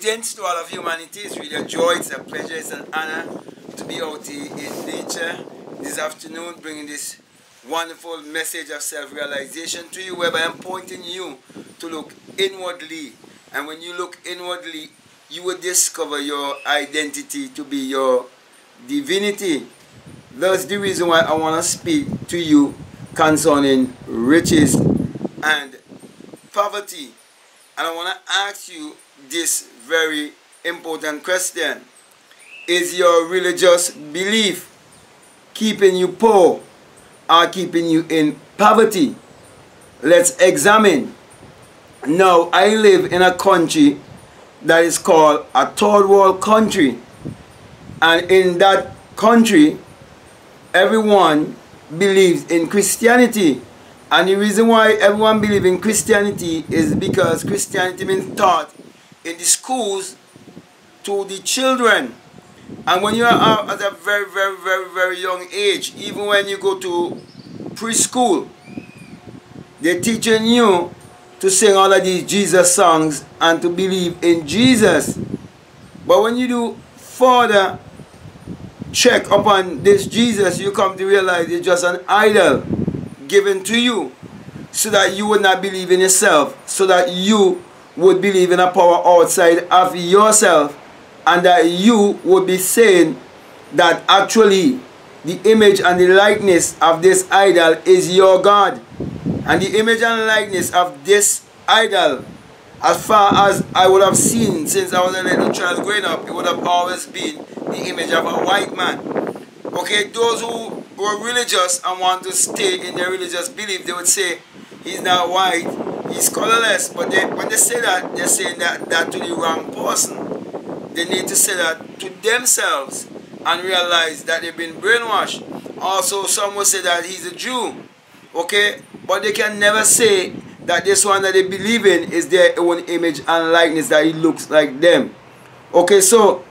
Greetings to all of humanity. It's really a joy, it's a pleasure, it's an honor to be out here in nature this afternoon, bringing this wonderful message of self-realization to you, whereby I'm pointing you to look inwardly. And when you look inwardly, you will discover your identity to be your divinity. That's the reason why I want to speak to you concerning riches and poverty. And I want to ask you this very important question. Is your religious belief keeping you poor or keeping you in poverty? Let's examine. Now, I live in a country that is called a third world country. And in that country, everyone believes in Christianity. And the reason why everyone believes in Christianity is because Christianity means taught in the schools to the children. And when you are out at a very young age, even when you go to preschool, they're teaching you to sing all of these Jesus songs and to believe in Jesus. But when you do further check upon this Jesus, you come to realize it's just an idol given to you so that you would not believe in yourself, so that you would believe in a power outside of yourself, and that you would be saying that actually the image and the likeness of this idol is your God. And the image and likeness of this idol, as far as I would have seen since I was a little child growing up, it would have always been the image of a white man. Okay, those who were religious and want to stay in their religious belief, they would say he's not white, he's colorless. But when they say that, they're saying that to the wrong person. They need to say that to themselves and realize that they've been brainwashed. Also, some will say that he's a Jew, okay, but they can never say that this one that they believe in is their own image and likeness, that he looks like them. Okay, so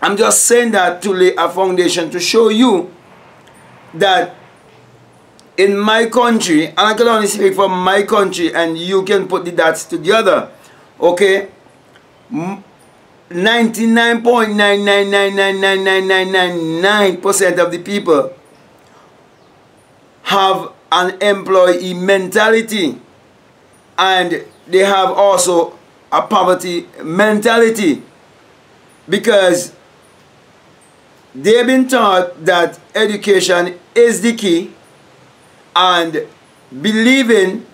I'm just saying that to lay a foundation to show you that in my country, and I can only speak for my country, and you can put the dots together, okay, 99.9999999% of the people have an employee mentality, and they have also a poverty mentality, because they've been taught that education is the key, and believing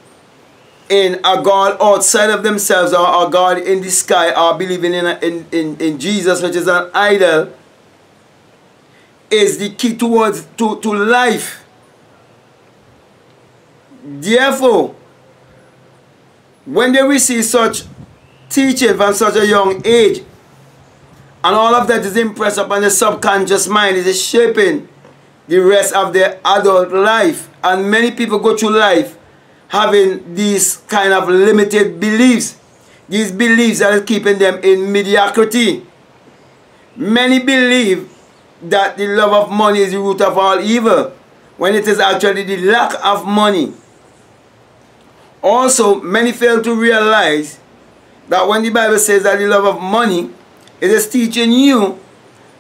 in a God outside of themselves, or a God in the sky, or believing in Jesus, which is an idol, is the key to life. Therefore, when they receive such teaching from such a young age, and all of that is impressed upon the subconscious mind, it is shaping the rest of their adult life. And many people go through life having these kind of limited beliefs. These beliefs are keeping them in mediocrity. Many believe that the love of money is the root of all evil, when it is actually the lack of money. Also, many fail to realize that when the Bible says that the love of money, it is teaching you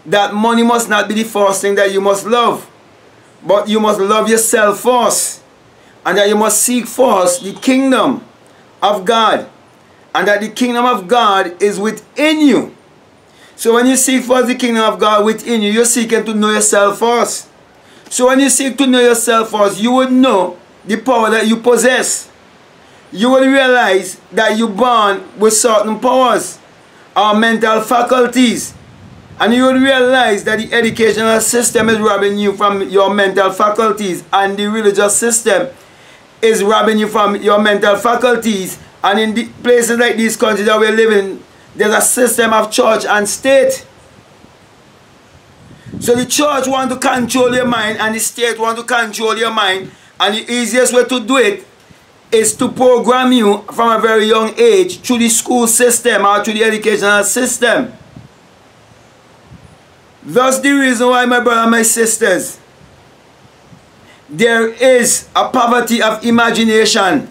that money must not be the first thing that you must love, but you must love yourself first, and that you must seek first the kingdom of God, and that the kingdom of God is within you. So when you seek first the kingdom of God within you, you're seeking to know yourself first. So when you seek to know yourself first, you will know the power that you possess. You will realize that you're born with certain powers, our mental faculties, and you will realize that the educational system is robbing you from your mental faculties, and the religious system is robbing you from your mental faculties. And in the places like these countries that we live in, there's a system of church and state. So the church wants to control your mind, and the state wants to control your mind, and the easiest way to do it is to program you from a very young age through the school system or through the educational system. That's the reason why, my brothers and my sisters, there is a poverty of imagination.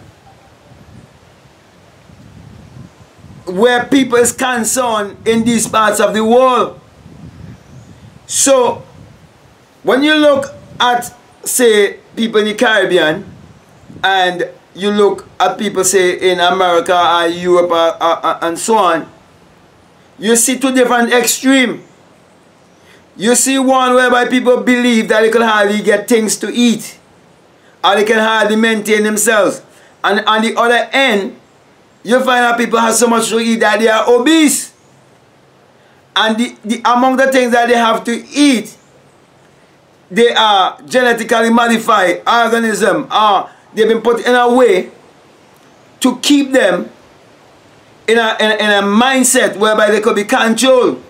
where people is concerned in these parts of the world. So when you look at, say, people in the Caribbean, and you look at people, say, in America or Europe or and so on, you see two different extremes. You see one whereby people believe that they can hardly get things to eat, or they can hardly maintain themselves. And on the other end, you find out people have so much to eat that they are obese. And among the things that they have to eat, they are genetically modified organisms, or they've been put in a way to keep them in a mindset whereby they could be controlled.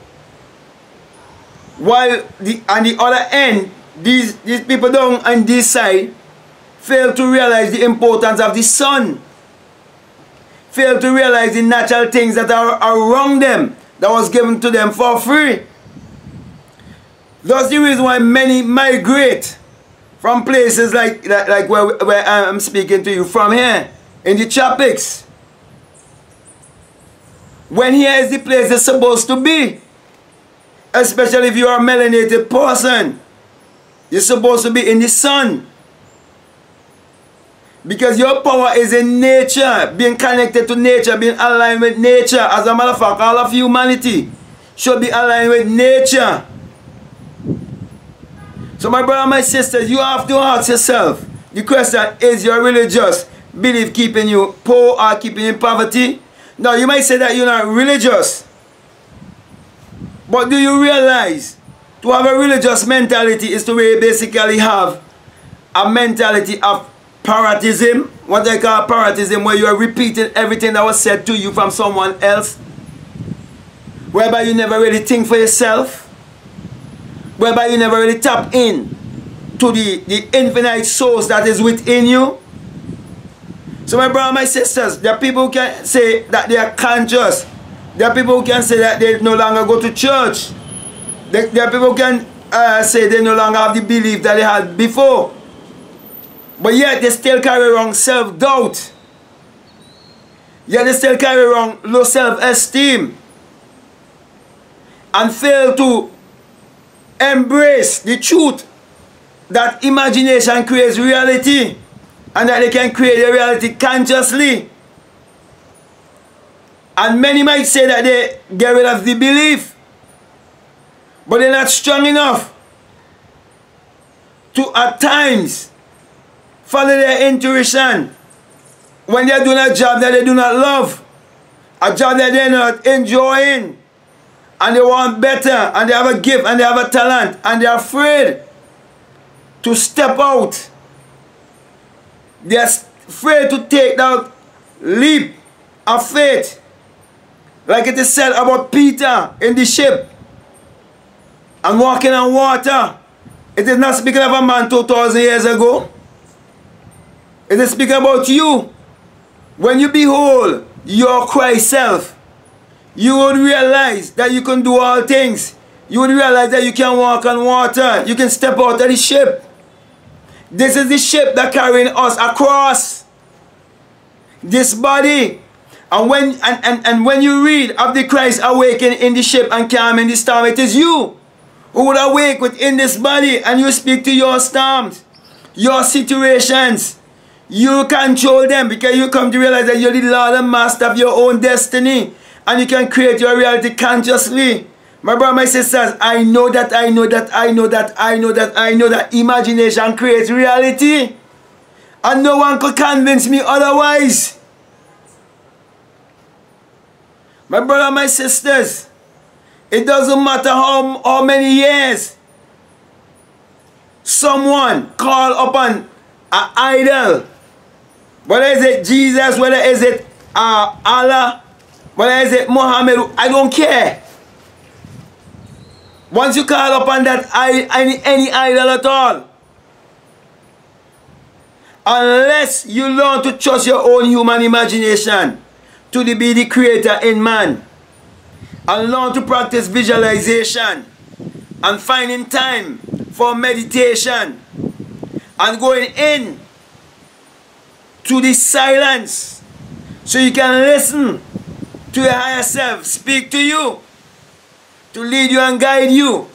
While on the other end, these people down on this side fail to realize the importance of the sun, fail to realize the natural things that are around them, that was given to them for free. That's the reason why many migrate from places like where I'm speaking to you from here, in the tropics, when here is the place it's supposed to be. Especially if you are a melanated person, you're supposed to be in the sun, because your power is in nature, being connected to nature, being aligned with nature. As a matter of fact, all of humanity should be aligned with nature. So my brother and my sisters, you have to ask yourself the question, is your religious belief keeping you poor or keeping you in poverty? Now you might say that you're not religious, but do you realize to have a religious mentality is to really basically have a mentality of parasitism, what they call parasitism, where you are repeating everything that was said to you from someone else, whereby you never really think for yourself, whereby you never really tap in to the infinite source that is within you. So my brother and my sisters, there are people who can say that they are conscious. There are people who can say that they no longer go to church. There are people who can say they no longer have the belief that they had before. But yet they still carry around self-doubt. Yet they still carry around low self-esteem, and fail to embrace the truth that imagination creates reality, and that they can create a reality consciously. And many might say that they get rid of the belief, but they're not strong enough to at times follow their intuition when they're doing a job that they do not love, a job that they're not enjoying, and they want better, and they have a gift, and they have a talent, and they're afraid to step out. They're afraid to take that leap of faith, like it is said about Peter in the ship and walking on water. It is not speaking of a man 2,000 years ago. It is speaking about you. When you behold your Christ self, you would realize that you can do all things. You would realize that you can walk on water. You can step out of the ship. This is the ship that carrying us across this body. And when you read of the Christ awakening in the ship and calming the storm, it is you who would awake within this body, and you speak to your storms, your situations. You control them, because you come to realize that you're the Lord and Master of your own destiny. And you can create your reality consciously. My brother, my sisters, I know that, I know that, I know that, I know that, I know that imagination creates reality. And no one could convince me otherwise. My brother, my sisters, it doesn't matter how many years someone call upon an idol. Whether is it Jesus, whether is it Allah, whether is it Muhammad, I don't care. Once you call upon that any idol at all, unless you learn to trust your own human imagination to be the creator in man, and learn to practice visualization, and finding time for meditation, and going in to the silence so you can listen to your higher self, speak to you, to lead you and guide you.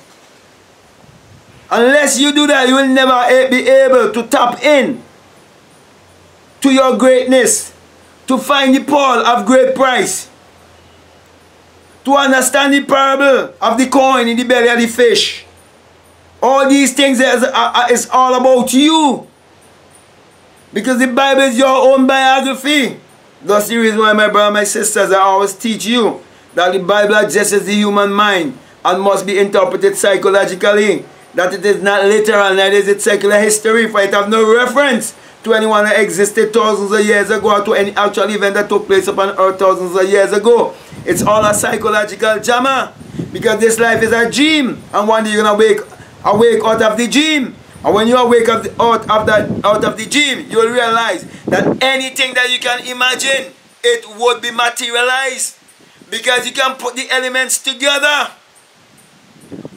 Unless you do that, you will never be able to tap in to your greatness, to find the pearl of great price, to understand the parable of the coin in the belly of the fish. All these things is all about you. Because the Bible is your own biography. That's the reason why, my brothers and my sisters, I always teach you that the Bible addresses the human mind and must be interpreted psychologically. That it is not literal, neither is it secular history, for it has no reference to anyone that existed thousands of years ago or to any actual event that took place upon earth thousands of years ago. It's all a psychological drama, because this life is a dream, and one day you're going to awake out of the dream. And when you awake out of the dream, you'll realize that anything that you can imagine, it would be materialized, because you can put the elements together.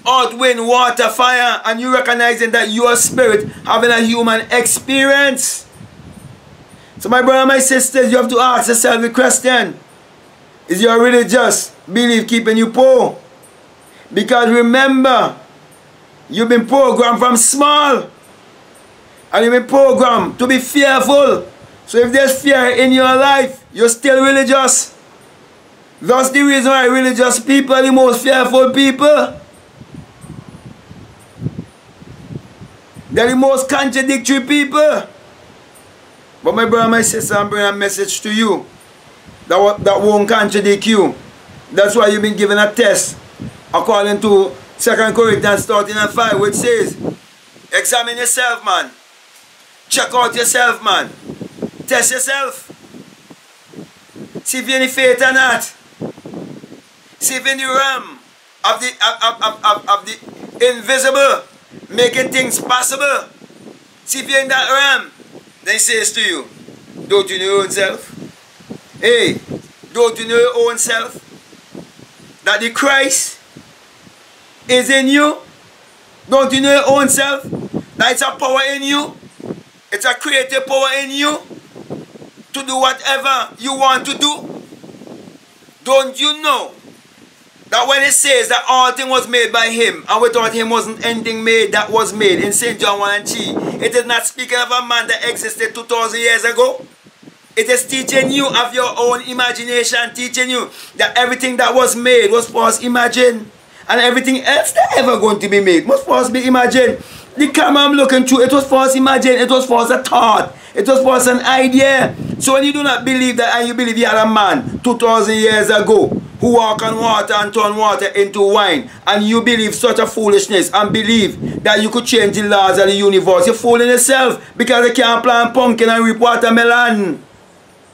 Earth, wind, water, fire, and you recognizing that your spirit having a human experience. So my brother and my sisters, you have to ask yourself the question, is your religious belief keeping you poor? Because remember, you've been programmed from small, and you've been programmed to be fearful. So if there's fear in your life, you're still religious. That's the reason why religious people are the most fearful people. They're the most contradictory people. But my brother and my sister, I'm bringing a message to you that won't contradict you. That's why you've been given a test according to 2 Corinthians 13:5, which says, examine yourself, man. Check out yourself, man. Test yourself. See if you're in faith or not. See if you're in the realm of the invisible, making things possible. See if you're in that realm. Then he says to you, don't you know your own self? Hey, don't you know your own self? That the Christ is in you? Don't you know your own self? That it's a power in you? It's a creative power in you to do whatever you want to do? Don't you know that when it says that all things was made by him, and without him wasn't anything made that was made, in St. John 1:3, it is not speaking of a man that existed 2,000 years ago. It is teaching you of your own imagination, teaching you that everything that was made was first imagined, and everything else that ever going to be made must first be imagined. The camera I'm looking through, it was first imagined, it was first a thought, it was first an idea. So when you do not believe that, and you believe you had a man 2,000 years ago who walk on water and turn water into wine, and you believe such a foolishness and believe that you could change the laws of the universe, you're fooling yourself, because you can't plant pumpkin and reap watermelon.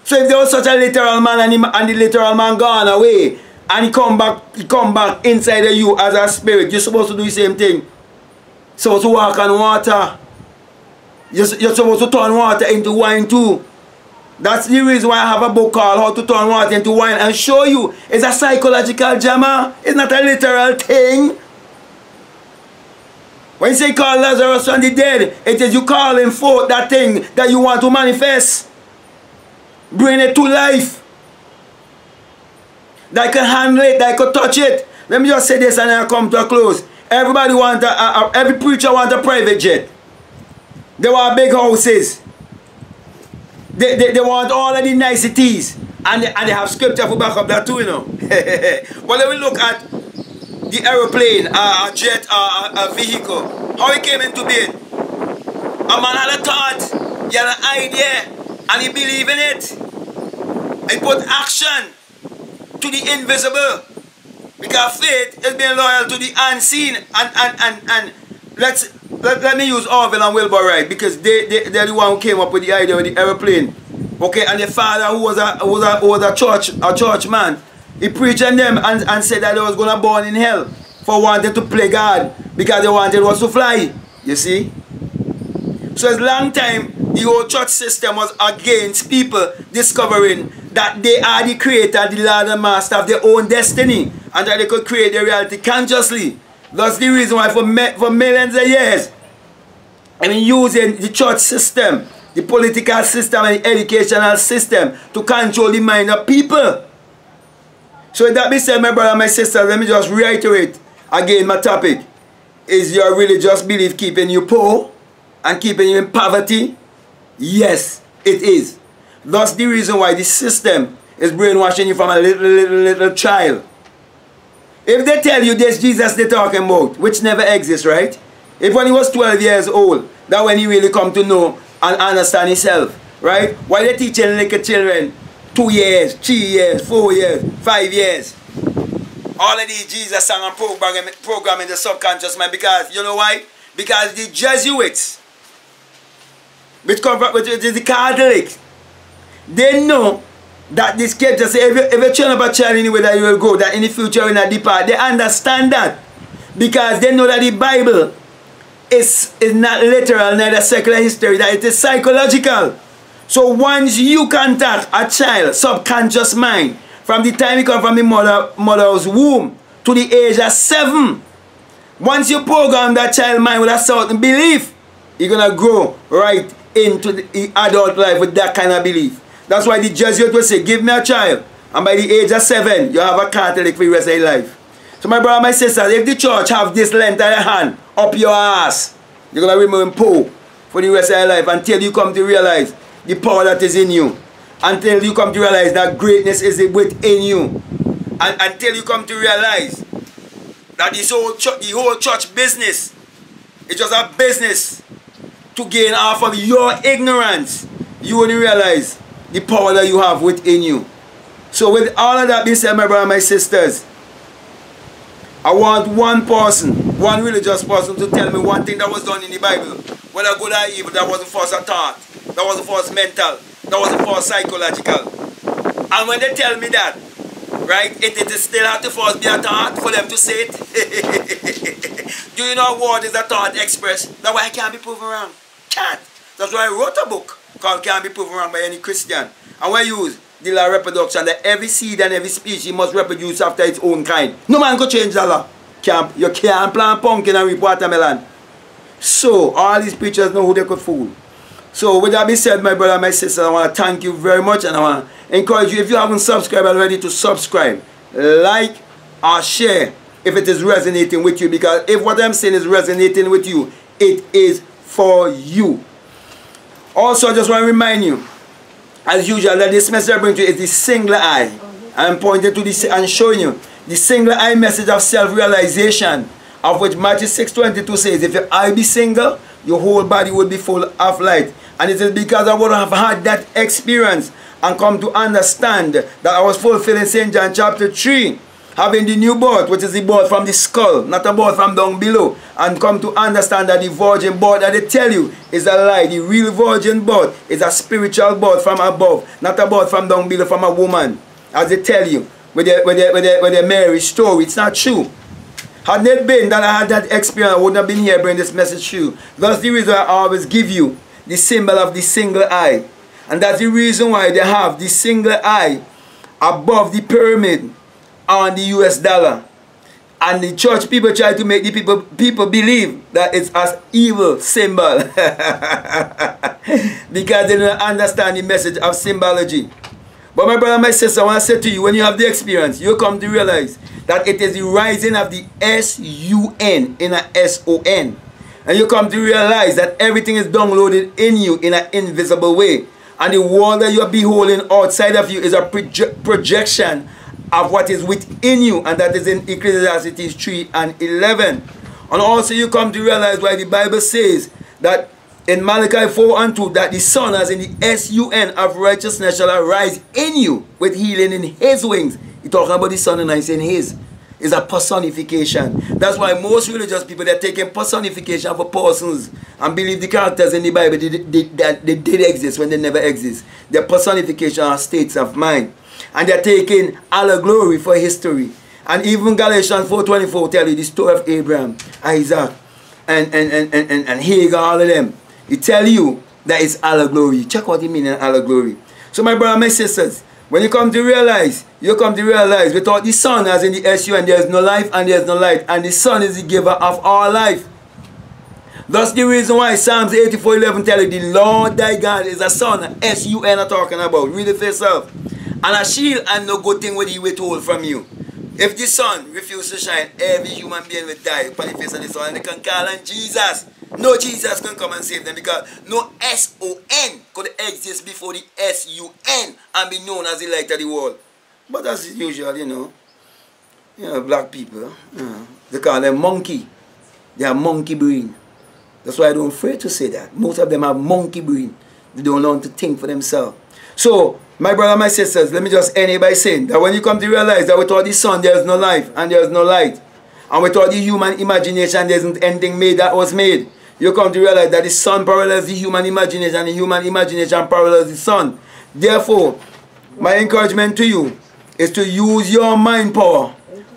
So if there was such a literal man and the literal man gone away, and he come back inside of you as a spirit, you're supposed to do the same thing. You're supposed to walk on water. You're supposed to turn water into wine too. That's the reason why I have a book called How to Turn Water into Wine, and show you it's a psychological drama. It's not a literal thing. When you say call Lazarus from the dead, it is you calling forth that thing that you want to manifest. Bring it to life. That can handle it, that can touch it. Let me just say this and I'll come to a close. Everybody wants, every preacher wants a private jet. They want big houses. They want all of the niceties. And they have scripture for back up that too, you know. But let me look at the aeroplane, a jet, a vehicle. How it came into being. A man had a thought, he had an idea, and he believed in it. He put action to the invisible, because faith is being loyal to the unseen. And let me use Orville and Wilbur Wright, because they're the one who came up with the idea of the aeroplane. Okay, and the father, who was a church man, he preached on them and said that they was gonna burn in hell for wanting to play God, because they wanted us to fly. You see, so it's long time the whole church system was against people discovering that they are the creator, the Lord and master of their own destiny, and that they could create their reality consciously. That's the reason why for millions of years, I've been using the church system, the political system, and the educational system to control the mind of people. So that be said, my brother and my sister, let me just reiterate again my topic. Is your religious belief keeping you poor and keeping you in poverty? Yes, it is. That's the reason why the system is brainwashing you from a little child. If they tell you this Jesus they're talking about, which never exists, right? If when he was 12 years old, that when he really come to know and understand himself, right? Why they teaching little children 2 years, 3 years, 4 years, 5 years? All of these Jesus sang and programming the subconscious mind, because, you know why? Because the Jesuits, which is the Catholics, they know that the scripture say, if you train up a child in the way that you will go, that in the future will not depart. They understand that, because they know that the Bible is not literal, neither secular history, that it is psychological. So once you contact a child's subconscious mind, from the time he comes from the mother's womb to the age of 7, once you program that child's mind with a certain belief, you're going to grow right into the adult life with that kind of belief. That's why the Jesuit will say, give me a child, and by the age of 7, you have a Catholic for the rest of your life. So my brother and my sister, if the church have this length of your hand up your ass, you're going to remain poor for the rest of your life until you come to realize the power that is in you, until you come to realize that greatness is within you, and until you come to realize that the whole church business is just a business to gain off of your ignorance. You will realize the power that you have within you. So with all of that being said, my brothers and my sisters, I want one person, one religious person, to tell me one thing that was done in the Bible, whether good or evil, that wasn't false at all, that wasn't false mental, that wasn't false psychological. And when they tell me that, right, it is still have to force be a thought for them to say it. Do you know what is a thought expressed? That's why I can't be proven wrong. Can't. That's why I wrote a book called Can't Be Proven Wrong by Any Christian. And we use the law of reproduction, that every seed and every species must reproduce after its own kind. No man could change that law. You can't plant pumpkin and reap watermelon. So all these preachers know who they could fool. So with that being said, my brother and my sister, I want to thank you very much, and I want to encourage you, if you haven't subscribed already, to subscribe, like, or share if it is resonating with you, because if what I'm saying is resonating with you, it is for you. Also, I just want to remind you, as usual, that this message I bring to you is the single eye. I'm pointing to this and showing you the single eye message of self-realization, of which Matthew 6:22 says, if your eye be single, your whole body will be full of light. And it is because I would have had that experience and come to understand that I was fulfilling St. John chapter 3, having the new birth, which is the birth from the skull, not a birth from down below, and come to understand that the virgin birth that they tell you is a lie. The real virgin birth is a spiritual birth from above, not a birth from down below, from a woman, as they tell you with their Mary's story. It's not true. Had it been that I had that experience, I wouldn't have been here bringing this message to you. That's the reason I always give you the symbol of the single eye. And that's the reason why they have the single eye above the pyramid on the US dollar. And the church people try to make the people believe that it's an evil symbol. Because they don't understand the message of symbology. But my brother and my sister, I want to say to you, when you have the experience, you come to realize that it is the rising of the S-U-N in a S-O-N. And you come to realize that everything is downloaded in you in an invisible way. And the world that you are beholding outside of you is a projection of what is within you. And that is in Ecclesiastes 3:11. And also you come to realize why the Bible says that in Malachi 4:2, that the sun, as in the S-U-N, of righteousness shall arise in you with healing in his wings. He's talking about the sun, and he's saying his. It's a personification. That's why most religious people, they're taking personification for persons and believe the characters in the Bible they did exist when they never exist. Their personification are states of mind. And they're taking all the glory for history. And even Galatians 4:24 tells you the story of Abraham, Isaac, and Hagar, all of them. He tell you that it's Allah glory. Check what he means in Allah glory. So my brothers and my sisters, when you come to realize, you come to realize without the sun, as in the S-U-N, there is no life and there is no light. And the sun is the giver of all life. That's the reason why Psalms 84:11 tell you the Lord thy God is a sun. S-U-N are talking about. Read it for yourself. And a shield and no good thing will he withhold from you. If the sun refuses to shine, every human being will die upon the face of the sun. And they can call on Jesus. No Jesus can come and save them, because no S-O-N could exist before the S-U-N and be known as the light of the world. But as usual, you know, black people, they call them monkey. They have monkey brain. That's why I don't afraid to say that. Most of them have monkey brain. They don't learn to think for themselves. So, my brother and my sisters, let me just end it by saying that when you come to realize that without the sun there is no life and there is no light, and without the human imagination there isn't anything made that was made, you come to realize that the sun parallels the human imagination and the human imagination parallels the sun. Therefore, my encouragement to you is to use your mind power,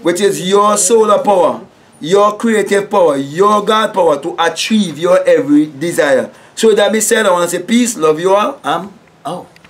which is your solar power, your creative power, your God power, to achieve your every desire. So that being said, I want to say peace, love you all, I'm out.